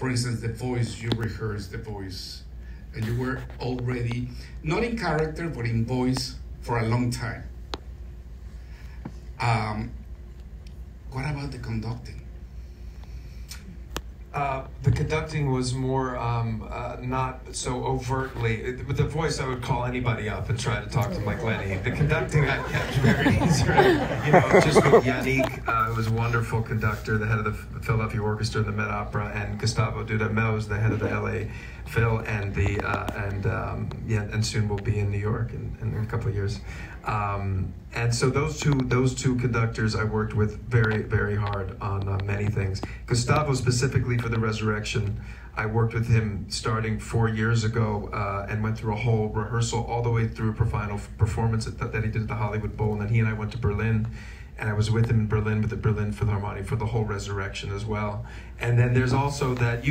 for instance, the voice, you rehearsed the voice, and you were already, not in character, but in voice for a long time. What about the conducting? The conducting was more not so overtly. With the voice, I would call anybody up and try to talk to Mike Lenny. The conducting, I kept very easy. You know, just with Yannick, who was a wonderful conductor, the head of the Philadelphia Orchestra and the Met Opera, and Gustavo Dudamel, who's the head of the LA Phil, and the yeah, and soon will be in New York in a couple of years. And so those two conductors I worked with very, very hard on many things. Gustavo specifically for the Resurrection, I worked with him starting 4 years ago and went through a whole rehearsal all the way through a final performance that he did at the Hollywood Bowl, and then he and I went to Berlin, and I was with him in Berlin with the Berlin Philharmonic for the whole Resurrection as well. And then there's also that